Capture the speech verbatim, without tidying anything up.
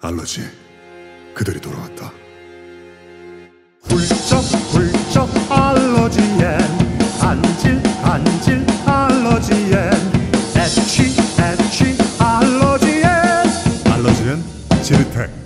알러지 그들이 돌아왔다. 훌쩍 훌쩍 알러지엔 간질 간질 알러지엔 애취 애취 알러지엔 알러지엔 지르텍.